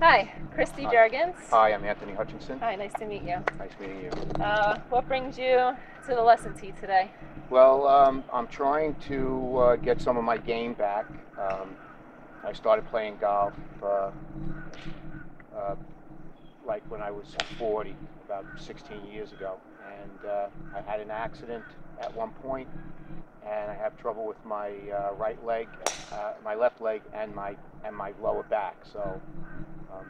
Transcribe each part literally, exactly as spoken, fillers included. Hi, Cristy Jurgens. Hi, I'm Anthony Hutchinson. Hi, nice to meet you. Nice meeting you. Uh, what brings you to the lesson tee today? Well, um, I'm trying to uh, get some of my game back. Um, I started playing golf uh, uh, like when I was forty, about sixteen years ago, and uh, I had an accident at one point, and I have trouble with my uh, right leg, uh, my left leg, and my and my lower back. So. Um,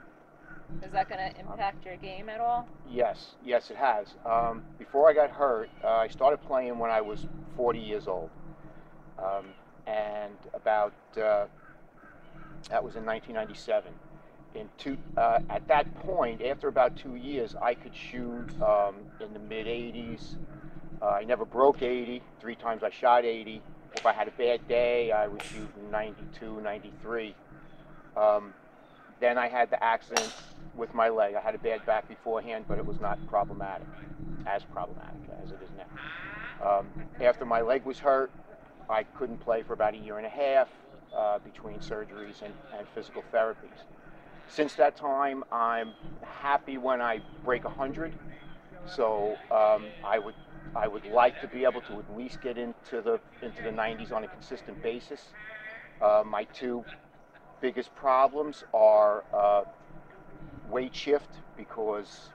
Is that going to impact um, your game at all? Yes, yes it has. Um, before I got hurt, uh, I started playing when I was forty years old, um, and about uh, that was in nineteen ninety-seven. In two, uh, at that point, after about two years, I could shoot um, in the mid eighties. Uh, I never broke eighty. Three times I shot eighty. If I had a bad day, I would shoot ninety-two, ninety-three. Um, Then I had the accident with my leg. I had a bad back beforehand, but it was not problematic, as problematic as it is now. Um, after my leg was hurt, I couldn't play for about a year and a half uh, between surgeries and, and physical therapies. Since that time, I'm happy when I break one hundred. So um, I would I would like to be able to at least get into the into the nineties on a consistent basis. Uh, my two biggest problems are uh, weight shift because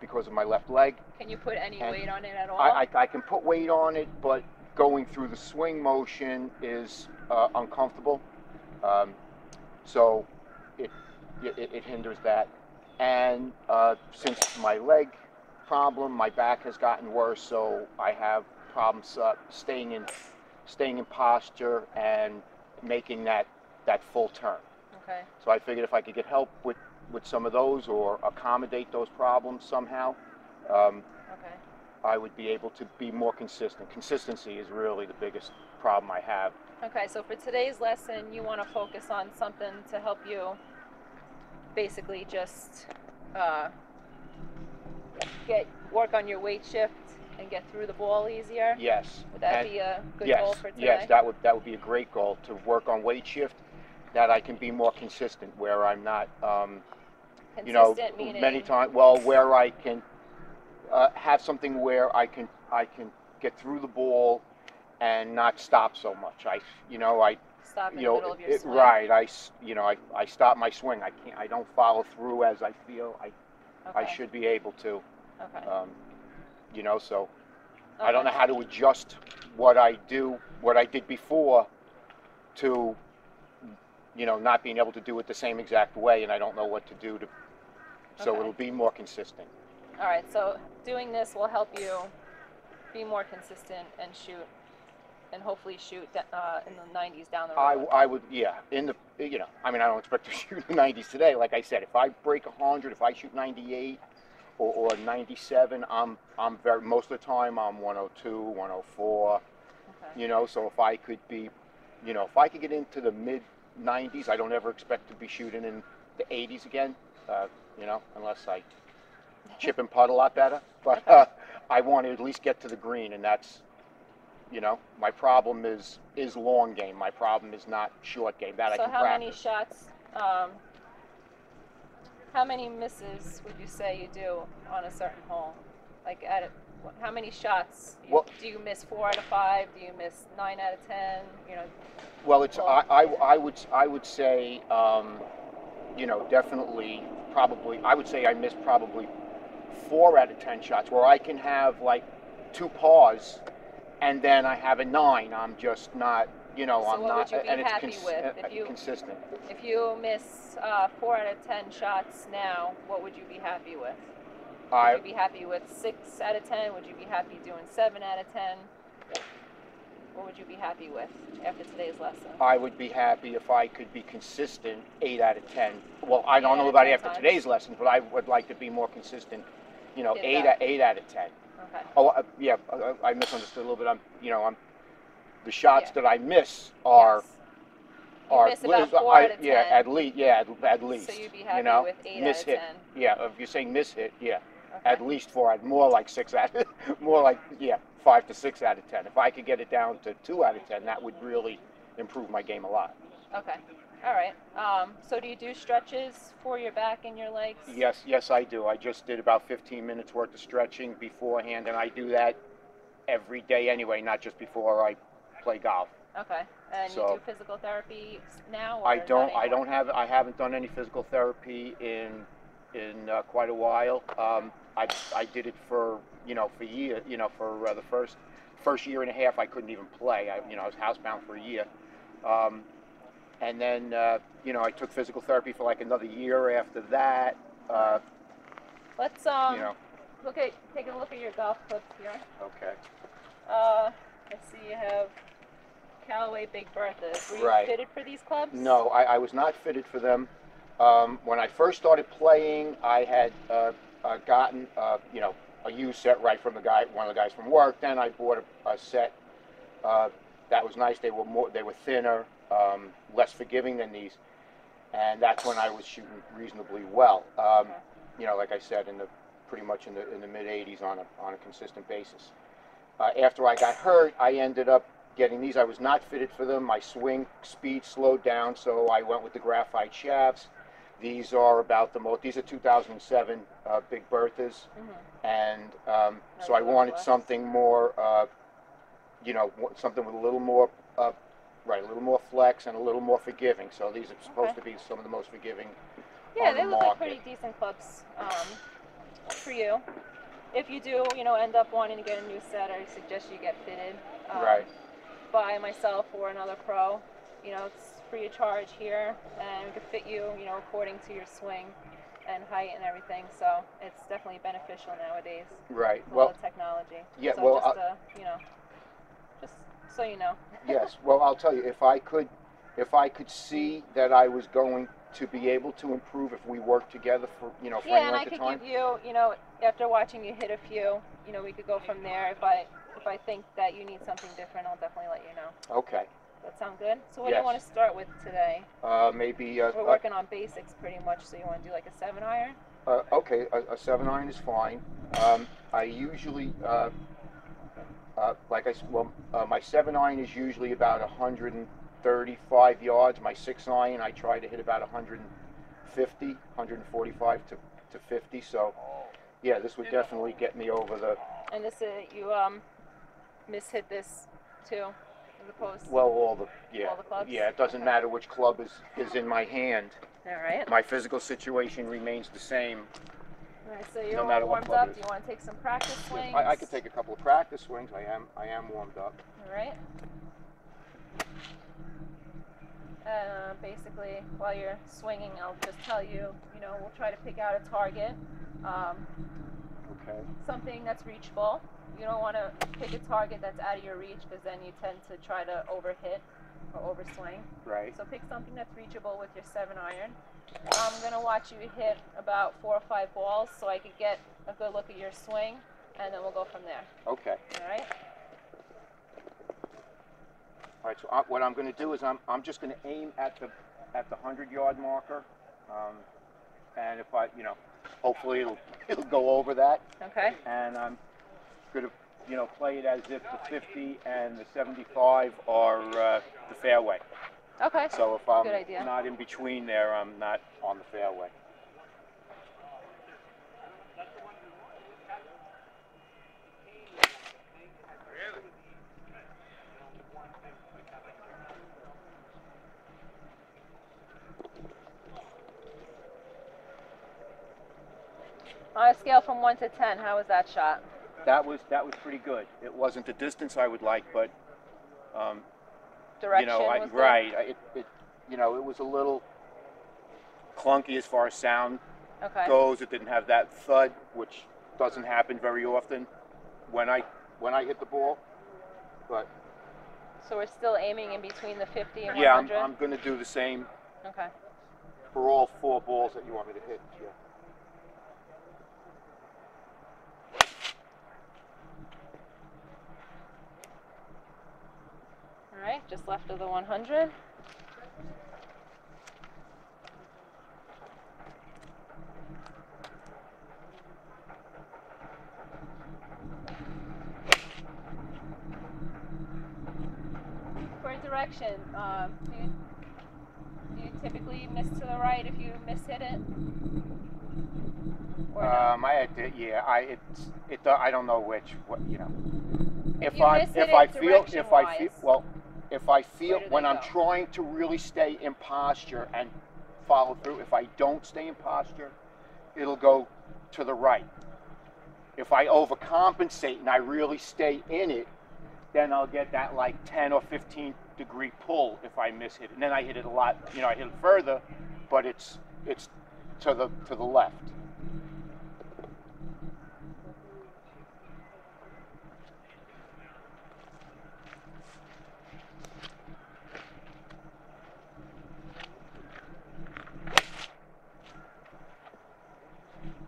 because of my left leg. Can you put any and weight on it at all? I, I, I can put weight on it, but going through the swing motion is uh, uncomfortable, um, so it, it it hinders that. And uh, since my leg problem, my back has gotten worse, so I have problems uh, staying in staying in posture and making that. that full turn. Okay. So I figured if I could get help with, with some of those or accommodate those problems somehow, um, okay. I would be able to be more consistent. Consistency is really the biggest problem I have. Okay, so for today's lesson, you want to focus on something to help you basically just uh, get work on your weight shift and get through the ball easier? Yes. Would that and be a good yes, goal for today? Yes, that would, that would be a great goal, to work on weight shift. That I can be more consistent, where I'm not, um, you know, meaning? many times. Well, where I can uh, have something where I can I can get through the ball and not stop so much. I, you know, I, stop in you the know, middle of your it, swing. right. I, you know, I, I stop my swing. I can't. I don't follow through as I feel. I, okay. I should be able to. Okay. Um, you know, so okay. I don't know how to adjust what I do, what I did before, to. you know, not being able to do it the same exact way, and I don't know what to do to, so okay. it'll be more consistent. All right, so doing this will help you be more consistent and shoot, and hopefully shoot uh, in the nineties down the road. I, I would, yeah, in the, you know, I mean, I don't expect to shoot in the nineties today. Like I said, if I break one hundred, if I shoot ninety-eight or, or ninety-seven, I'm, I'm very, most of the time I'm one oh two, one oh four, okay. you know, so if I could be, you know, if I could get into the mid nineties. I don't ever expect to be shooting in the eighties again, uh, you know, unless I chip and putt a lot better. But uh, I want to at least get to the green, and that's, you know, my problem is is long game. My problem is not short game. That so I can practice. So how many shots, um, how many misses would you say you do on a certain hole? Like at a, how many shots do you, well, do you miss? Four out of five? Do you miss nine out of ten? You know. Well, it's I, I I would I would say um, you know definitely probably I would say I miss probably four out of ten shots where I can have like two pars and then I have a nine. I'm just not you know so I'm what not would you be and happy it's cons with if you, consistent. If you miss uh, four out of ten shots now, what would you be happy with? Would you be happy with six out of ten? Would you be happy doing seven out of ten? What would you be happy with after today's lesson? I would be happy if I could be consistent eight out of ten. Well, I don't know about after today's lesson, but I would like to be more consistent. You know, eight eight out of ten. Okay. Oh, uh, yeah, uh, I misunderstood a little bit. I'm, you know, I'm the shots yeah. that I miss are. Yes. Or miss about four I, out of ten. Yeah, at least. Yeah, at, at least. So you'd be happy you know? with eight miss out of hit. ten. Yeah, if you're saying miss hit, yeah. Okay. At least four, more like six out, more like yeah, five to six out of ten. If I could get it down to two out of ten, that would really improve my game a lot. Okay. All right. Um, so do you do stretches for your back and your legs? Yes, yes, I do. I just did about fifteen minutes worth of stretching beforehand, and I do that every day anyway, not just before I play golf. Okay. And so, you do physical therapy now? Or I don't. I don't have. I haven't done any physical therapy in in uh, quite a while. Um, I I did it for you know for year you know for uh, the first first year and a half. I couldn't even play. I you know I was housebound for a year. Um, And then, uh, you know, I took physical therapy for like another year after that. Uh, Let's um, you know. look at, take a look at your golf clubs here. Okay. Uh, I see you have Callaway Big Bertha. Were you right. fitted for these clubs? No, I, I was not fitted for them. Um, when I first started playing, I had uh, uh, gotten, uh, you know, a used set right from the guy, one of the guys from work. Then I bought a, a set uh, that was nice. They were more, they were thinner. Um, less forgiving than these, and that's when I was shooting reasonably well. Um, okay. You know, like I said, in the pretty much in the in the mid eighties on a on a consistent basis. Uh, after I got hurt, I ended up getting these. I was not fitted for them. My swing speed slowed down, so I went with the graphite shafts. These are about the most. These are two thousand seven uh, Big Berthas, mm-hmm. and um, so I wanted something more. Uh, you know, something with a little more. Uh, Right, a little more flex and a little more forgiving. So these are supposed okay. to be some of the most forgiving. Yeah, on they the look market. like pretty decent clubs um, for you. If you do, you know, end up wanting to get a new set, I suggest you get fitted um, right. by myself or another pro. You know, it's free of charge here, and we can fit you, you know, according to your swing and height and everything. So it's definitely beneficial nowadays. Right. With well, all the technology. Yeah. So well, just, uh, you know, just. So you know. Yes. Well, I'll tell you, if I could, if I could see that I was going to be able to improve if we worked together for, you know, for yeah, any length of time. Yeah, and I could give you, you know, after watching you hit a few, you know, we could go from there. If I, if I think that you need something different, I'll definitely let you know. Okay. That sound good? So what yes. do you want to start with today? Uh, maybe. Uh, We're working uh, on basics pretty much. So you want to do like a seven iron? Uh, okay, a, a seven iron is fine. Um, I usually. Uh, Uh, like I said, well, uh, my seven iron is usually about one hundred thirty-five yards. My six iron, I try to hit about one hundred fifty, one hundred forty-five to, to fifty. So, yeah, this would definitely get me over the. And this, uh, you um, mishit this too, as opposed. Well, all the yeah, all the clubs? Yeah. It doesn't okay. matter which club is is in my hand. All right. My physical situation remains the same. Right, so you're no all warmed up. Do you want to take some practice swings? I, I could take a couple of practice swings. I am I am warmed up. All right. Uh, basically, while you're swinging, I'll just tell you, you know, we'll try to pick out a target. Um, okay. Something that's reachable. You don't want to pick a target that's out of your reach because then you tend to try to overhit or overswing. Right. So pick something that's reachable with your seven iron. I'm going to watch you hit about four or five balls so I could get a good look at your swing, and then we'll go from there. Okay. All right? All right, so I, what I'm going to do is I'm, I'm just going to aim at the at the hundred-yard marker, um, and if I, you know, hopefully it'll, it'll go over that. Okay. And I'm going to, you know, play it as if the fifty and the seventy-five are uh, the fairway. Okay. So if I'm not in between there, I'm not on the fairway. On a scale from one to ten, how was that shot? That was that was pretty good. It wasn't the distance I would like, but. Um, Direction, you know, I, right. It, it, you know, it was a little clunky as far as sound okay. goes. It didn't have that thud, which doesn't happen very often when I when I hit the ball. But so we're still aiming in between the fifty and yeah, one hundred. Yeah, I'm, I'm going to do the same. Okay. For all four balls that you want me to hit. Yeah. All right, just left of the one hundred. For direction, um, do, you, do you typically miss to the right if you mishit it? Or um, I had to, yeah, I it's it I don't know which what you know. If, if you I miss if it I feel if I feel well if I feel when I'm go? trying to really stay in posture and follow through, if I don't stay in posture, it'll go to the right. If I overcompensate and I really stay in it, then I'll get that like ten or fifteen degree pull if I miss hit it. And then I hit it a lot, you know, I hit it further, but it's it's to the to the left.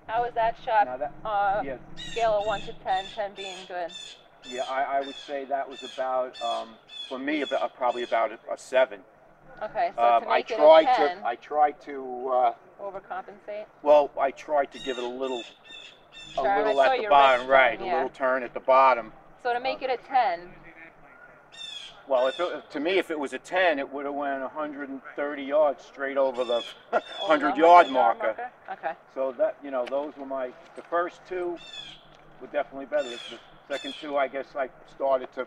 How was that shot on uh, yeah. scale of one to ten, ten being good? Yeah, I, I would say that was about, um, for me, about, probably about a, a seven. Okay, so um, to make I it tried a ten, to, I tried to... Uh, overcompensate? Well, I tried to give it a little, sure, a little at the bottom, right, turn, yeah. a little turn at the bottom. So to make um, it a ten? Well, if it, to me, if it was a ten, it would have went one hundred thirty yards straight over the hundred-yard marker. marker. Okay. So that, you know, those were my. The first two were definitely better. The second two, I guess, I started to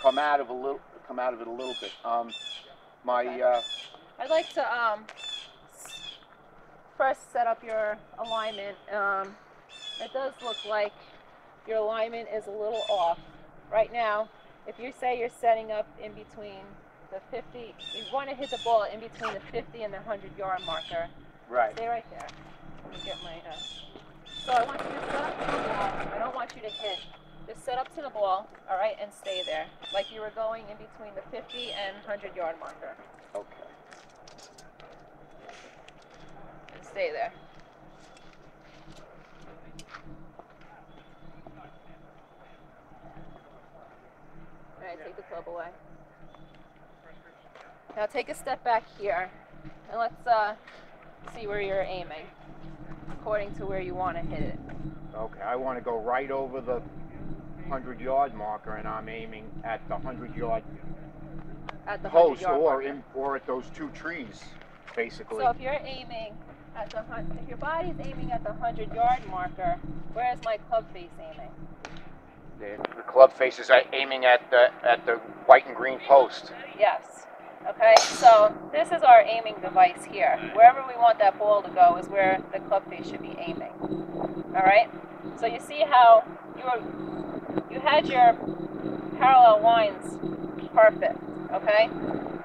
come out of a little, come out of it a little bit. Um, my. Okay. Uh, I'd like to um, first set up your alignment. Um, it does look like your alignment is a little off right now. If you say you're setting up in between the fifty, you want to hit the ball in between the fifty and the hundred-yard marker. Right. Stay right there. Let me get my. Uh, so I want you to set up to the ball. I don't want you to hit. Just set up to the ball, all right, and stay there, like you were going in between the fifty and hundred-yard marker. Okay. And stay there. Alright, take the club away. Now take a step back here, and let's uh, see where you're aiming, according to where you want to hit it. Okay, I want to go right over the hundred-yard marker, and I'm aiming at the hundred-yard post, or in, or at those two trees, basically. So if you're aiming at the if your body's aiming at the hundred-yard marker, where is my club face aiming? The, the club faces are aiming at the at the white and green post. Yes. Okay, so this is our aiming device here. Wherever we want that ball to go is where the club face should be aiming. Alright? So you see how you were, you had your parallel lines perfect, okay?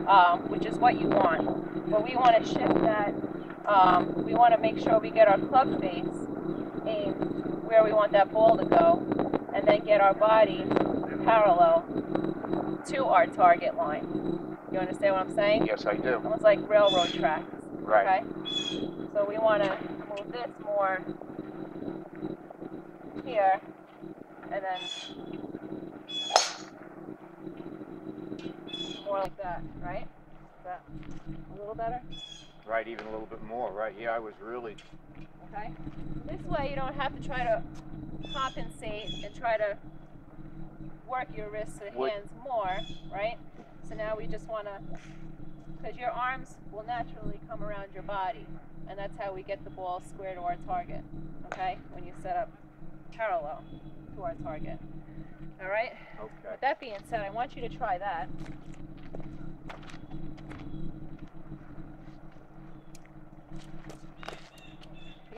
Um, which is what you want. But we want to shift that, um, we want to make sure we get our club face aimed where we want that ball to go, and then get our body parallel to our target line. You understand what I'm saying? Yes, I do. Almost like railroad tracks. Right. Okay? So we want to move this more here, and then more like that, right? Is that a little better? Right, even a little bit more, right? Yeah, I was really... Okay. This way you don't have to try to compensate and try to work your wrists and hands more, right? So now we just want to, because your arms will naturally come around your body, and that's how we get the ball square to our target, okay? When you set up parallel to our target, all right? Okay. With that being said, I want you to try that.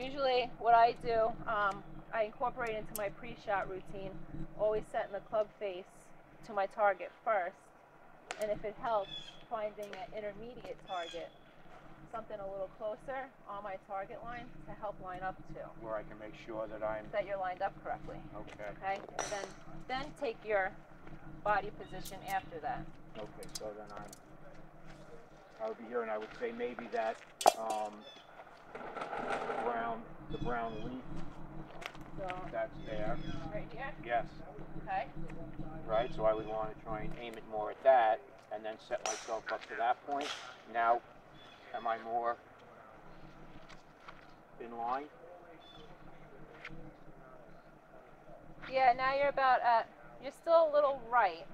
Usually what I do, um, I incorporate into my pre-shot routine, always setting the club face to my target first, and if it helps, finding an intermediate target, something a little closer on my target line to help line up to. Where I can make sure that I'm... That you're lined up correctly. Okay. Okay? And then, then take your body position after that. Okay, so then I'm... I would be here, and I would say maybe that um, brown, the brown leaf. So that's there. Right here? Yes. Okay. Right, so I would want to try and aim it more at that, and then set myself up to that point. Now, am I more in line? Yeah, now you're about at, you're still a little right.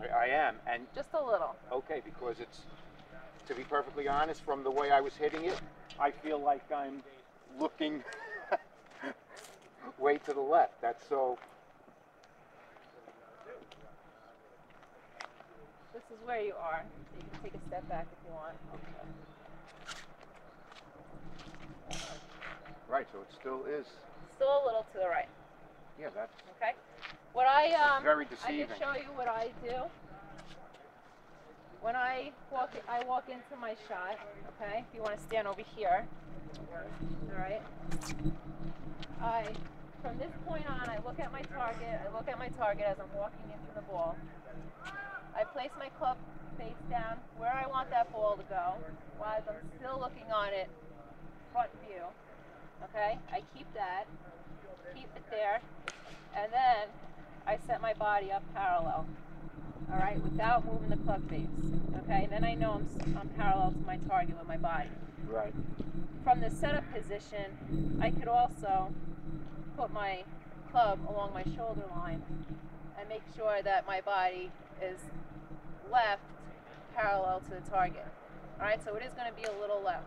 I, I am, and... Just a little. Okay, because it's, to be perfectly honest, from the way I was hitting it, I feel like I'm looking way to the left. That's so. This is where you are. So you can take a step back if you want. Okay. Right, so it still is. Still a little to the right. Yeah, that's. Okay. What I um. Very deceiving. I can show you what I do. When I walk, I walk into my shot, okay? You want to stand over here, all right? I, from this point on, I look at my target. I look at my target as I'm walking into the ball. I place my club face down where I want that ball to go, while I'm still looking on it, front view, okay? I keep that, keep it there, and then I set my body up parallel. All right, without moving the club face, okay? And then I know I'm, I'm parallel to my target with my body. Right. From the setup position, I could also put my club along my shoulder line and make sure that my body is left parallel to the target. All right, so it is going to be a little left,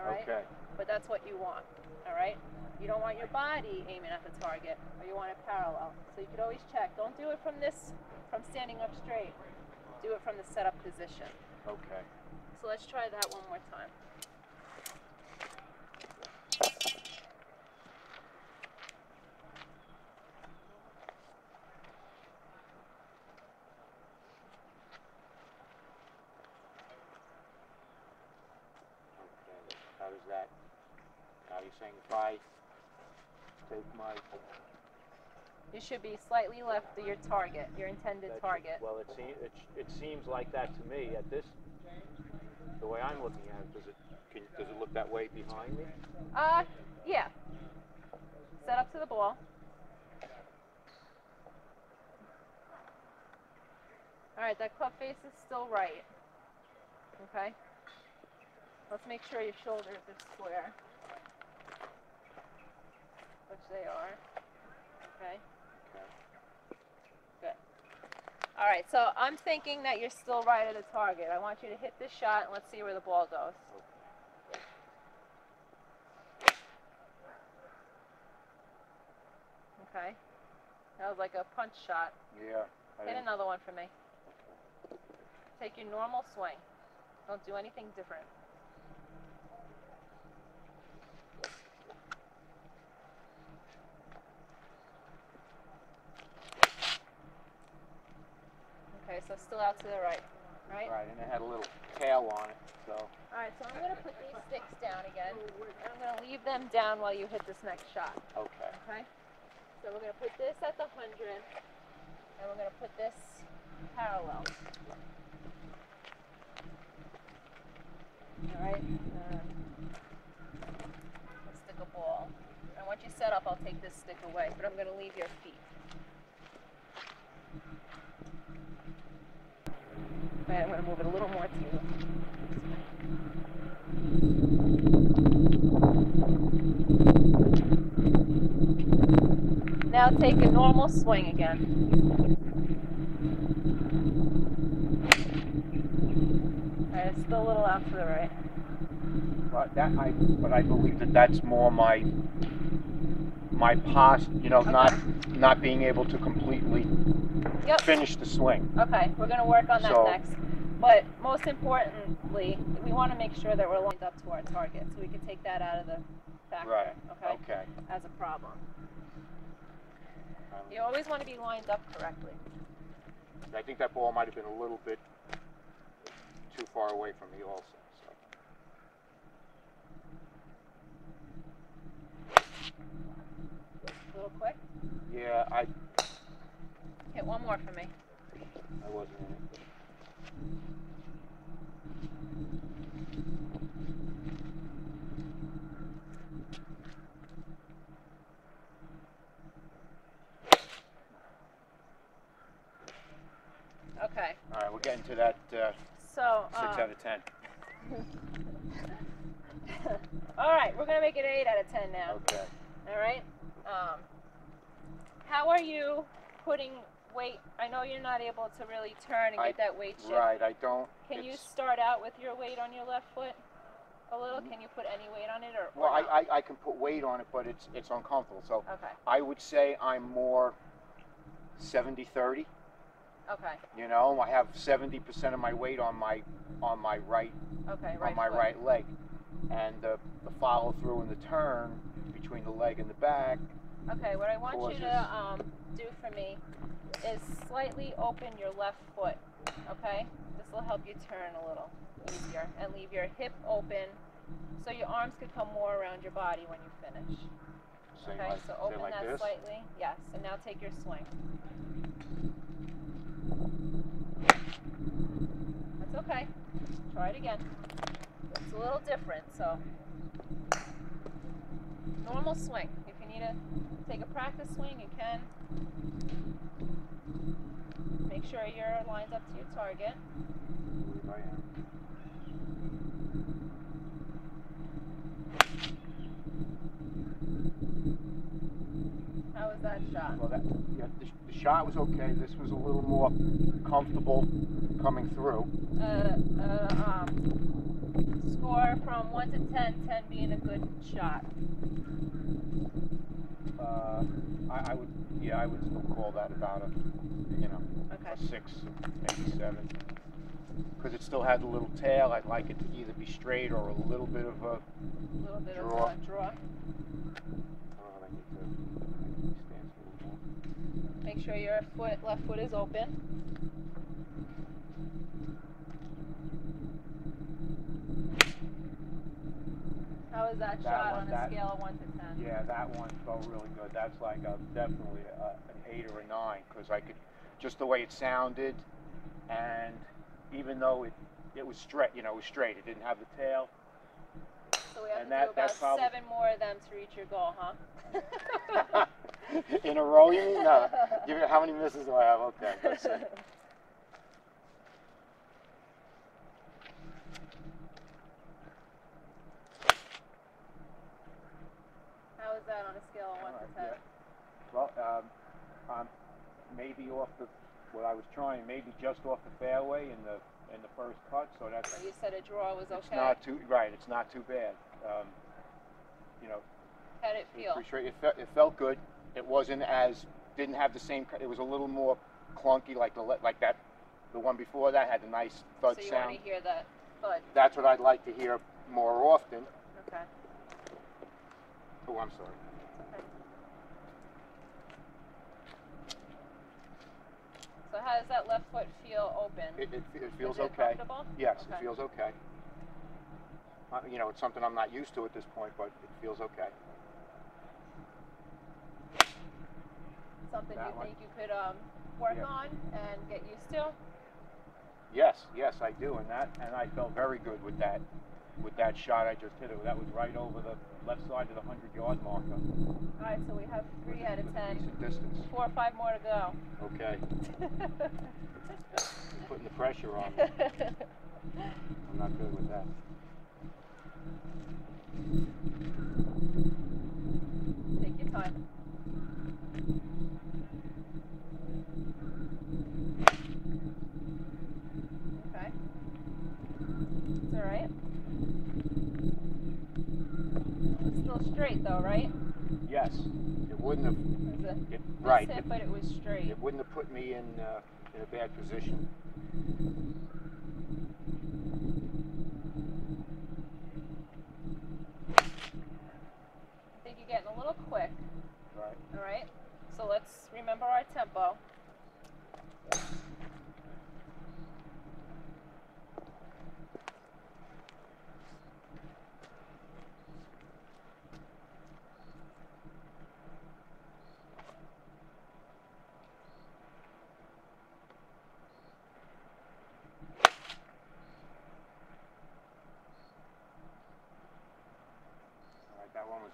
all right? Okay. But that's what you want, all right? You don't want your body aiming at the target, or you want it parallel. So you could always check. Don't do it from this, from standing up straight. Do it from the setup position. Okay. So let's try that one more time. Okay. How does that? Now you're saying bye. My... You should be slightly left of your target, your intended That's, target. Well, it seems it, it seems like that to me at this, the way I'm looking at it. Does it can, does it look that way behind me? Uh, yeah. Set up to the ball. All right, that club face is still right. Okay. Let's make sure your shoulders are square. Which they are. Okay. Good. All right. So I'm thinking that you're still right at the target. I want you to hit this shot, and let's see where the ball goes. Okay. That was like a punch shot. Yeah. I hit another one for me. Take your normal swing. Don't do anything different. So still out to the right, right? Right, and it had a little tail on it, so. All right, so I'm going to put these sticks down again, and I'm going to leave them down while you hit this next shot. Okay. Okay? So we're going to put this at the one hundred, and we're going to put this parallel. All right, um, let's stick a ball. And once you set up, I'll take this stick away, but I'm going to leave your feet. I'm going to move it a little more to you. Now take a normal swing again. Alright, it's still a little out to the right. But that I, but I believe that that's more my my posture. You know, okay. not not being able to completely. Yep. Finish the swing. Okay, we're going to work on that so, next. But most importantly, we want to make sure that we're lined up to our target, so we can take that out of the factor. Right. Okay. Okay. As a problem. Um, you always want to be lined up correctly. I think that ball might have been a little bit too far away from me, also. So. A little quick. Yeah, I. Hit one more for me. I wasn't in it. Okay. All right, we're getting to that uh, so, six um, out of ten. All right, we're going to make it eight out of ten now. Okay. All right. Um, how are you putting weight? I know you're not able to really turn and I, get that weight shift. Right, I don't. Can you start out with your weight on your left foot a little? Can you put any weight on it? Or, well, or I, I, I can put weight on it, but it's, it's uncomfortable. So okay. I would say I'm more seventy thirty. Okay. You know, I have seventy percent of my weight on my on my right, okay, right on my foot. right leg, and the, the follow through and the turn between the leg and the back. Okay. What I want causes... you to um, do for me is slightly open your left foot. Okay. This will help you turn a little easier, and leave your hip open so your arms could come more around your body when you finish. Same okay. Like, so open like that this? slightly. Yes. And now take your swing. That's okay. Try it again. It's a little different, so normal swing. If you need to take a practice swing, you can. Make sure you're lined up to your target. I am. How was that shot? Well, that, yeah, the, the shot was okay. This was a little more comfortable coming through. Uh, uh, um, score from one to ten, ten being a good shot. Uh, I, I would, yeah, I would still call that about a, you know, okay. a six, maybe seven. Because it still had the little tail. I'd like it to either be straight or a little bit of a, a little bit draw. Of a draw. Make sure your foot, left foot is open. How is that, that shot one, on a that, scale of one to ten? Yeah, that one felt really good. That's like a, definitely a, an eight or a nine, because I could, just the way it sounded, and even though it, it was straight, you know, it was straight, it didn't have the tail. So we have and to that, do about probably, seven more of them to reach your goal, huh? In a row, you mean? No. Give me, how many misses do I have? Okay, let's see. How is that on a scale of one right, to ten? Yeah. Well, um, I'm maybe off the what I was trying, maybe just off the fairway in the in the first cut. So that's. So you said a draw was okay. It's not too right. It's not too bad. Um, you know. How'd it feel? It, fe it felt good. It wasn't as, didn't have the same, it was a little more clunky, like the like that, the one before that had a nice thud sound. So you sound. want to hear that thud? That's what I'd like to hear more often. Okay. Oh, I'm sorry. Okay. So how does that left foot feel open? It, it, it feels Is it okay. Comfortable? Yes, okay. It feels okay. Uh, you know, it's something I'm not used to at this point, but it feels okay. Something that you one. think you could um, work yeah. on and get used to? Yes, yes, I do, and that, and I felt very good with that, with that shot I just hit. It that was right over the left side of the hundred-yard marker. All right, so we have three with, out of ten. Decent distance. Four or five more to go. Okay. You're putting the pressure on me. I'm not good with that. Take your time. Right? It's still straight though, right? Yes. It wouldn't have... It, it, right. It, but it was straight. It wouldn't have put me in, uh, in a bad position. I think you're getting a little quick. Right. All right? So let's remember our tempo.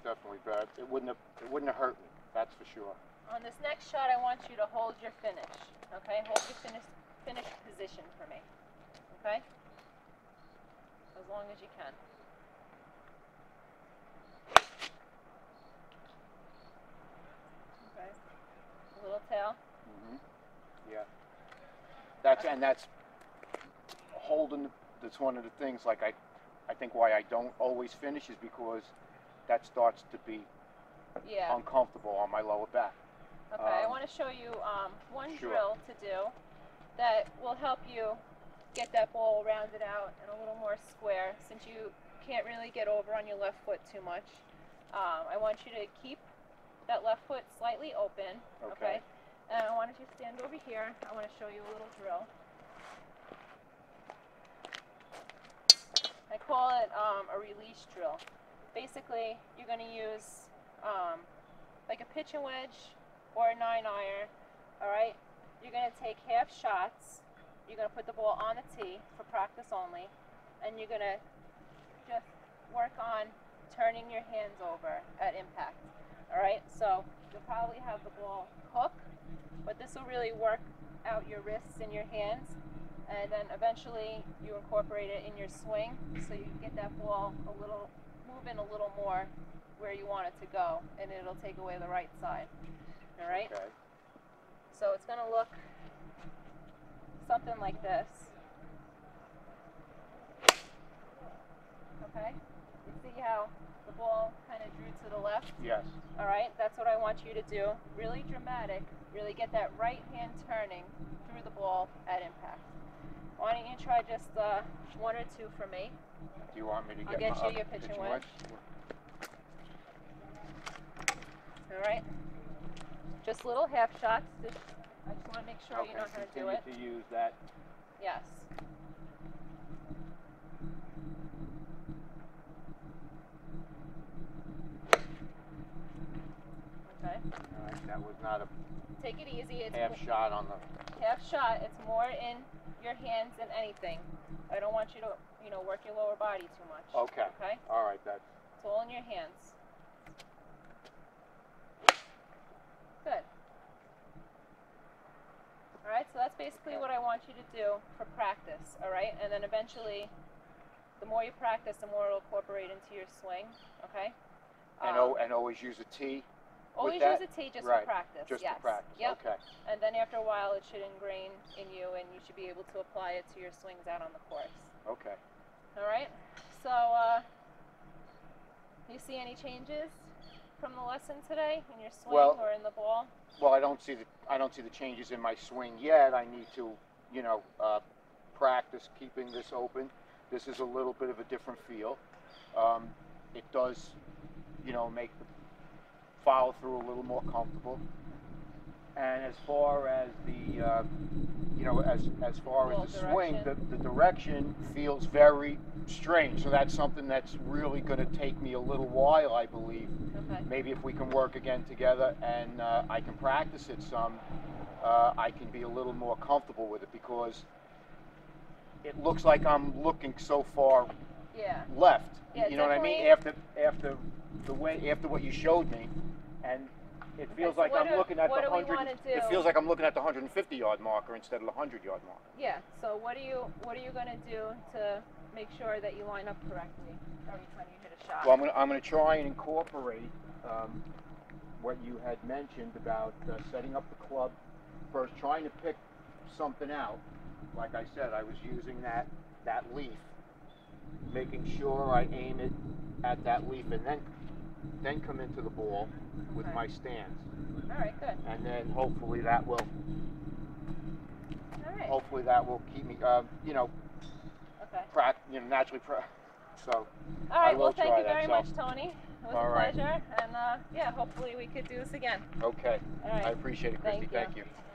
Definitely bad. It wouldn't have, it wouldn't have hurt me, that's for sure. On this next shot, I want you to hold your finish, okay? Hold your finish, finish position for me, okay? As long as you can. Okay. A little tail. Mm-hmm. Yeah. That's and that's holding. That's one of the things. Like I, I think why I don't always finish is because that starts to be yeah. uncomfortable on my lower back. Okay, um, I want to show you um, one sure. drill to do that will help you get that ball rounded out and a little more square, since you can't really get over on your left foot too much. Um, I want you to keep that left foot slightly open, okay. okay? And I want you to stand over here. I want to show you a little drill. I call it um, a release drill. Basically, you're going to use um, like a pitch and wedge or a nine iron, all right? You're going to take half shots. You're going to put the ball on the tee for practice only, and you're going to just work on turning your hands over at impact. All right, so you'll probably have the ball hook, but this will really work out your wrists and your hands, and then eventually you incorporate it in your swing so you can get that ball a little, moving a little more where you want it to go, and it'll take away the right side. All right? Okay. So it's going to look something like this. Okay? You see how the ball kind of drew to the left? Yes. All right? That's what I want you to do. Really dramatic. Really get that right hand turning through the ball at impact. Why don't you try just uh, one or two for me? Do you want me to get I'll get my, you your pitch, pitch and wedge. All right? Just little half shots. Just I just want to make sure okay, you know how to do it. To use that. Yes. Okay. All right, that was not a Take it easy. It's half shot on the... Half shot. It's more in your hands than anything. I don't want you to, you know, work your lower body too much. Okay. Okay? All right, that's... It's all in your hands. Good. All right, so that's basically what I want you to do for practice, all right? And then eventually, the more you practice, the more it'll incorporate into your swing, okay? And, um, and always use a tee? Always use a tee just right. for practice, just yes. for practice, yep. okay. And then after a while, it should ingrain in you, and you should be able to apply it to your swings out on the course. Okay. All right, so uh, you see any changes from the lesson today in your swing well, or in the ball? Well, I don't see the I don't see the changes in my swing yet. I need to, you know, uh, practice keeping this open. This is a little bit of a different feel. Um, it does, you know, make the follow through a little more comfortable. And as far as the, uh, you know, as as far as the swing, the, the direction feels very strange. So that's something that's really going to take me a little while, I believe. Okay. Maybe if we can work again together and uh, I can practice it some, uh, I can be a little more comfortable with it, because it looks like I'm looking so far yeah. left. Yeah, you know what I mean? After after the way after what you showed me, and. It feels okay, so like I'm do, looking at the hundred. It feels like I'm looking at the one hundred fifty yard marker instead of the hundred yard marker. Yeah. So what are you what are you going to do to make sure that you line up correctly every time you hit a shot? Well, I'm going to I'm going to try and incorporate um, what you had mentioned about uh, setting up the club first, trying to pick something out. Like I said, I was using that that leaf, making sure I aim it at that leaf, and then. Then come into the ball with okay. my stance. All right, good. And then hopefully that will. All right. Hopefully that will keep me, uh, you know. Okay. Pra you know, naturally. Pra so. All right. I will well, thank you very so. much, Tony. It was All a right. pleasure, and uh, yeah, hopefully we could do this again. Okay. All right. I appreciate it, Cristy. Thank you. Thank you.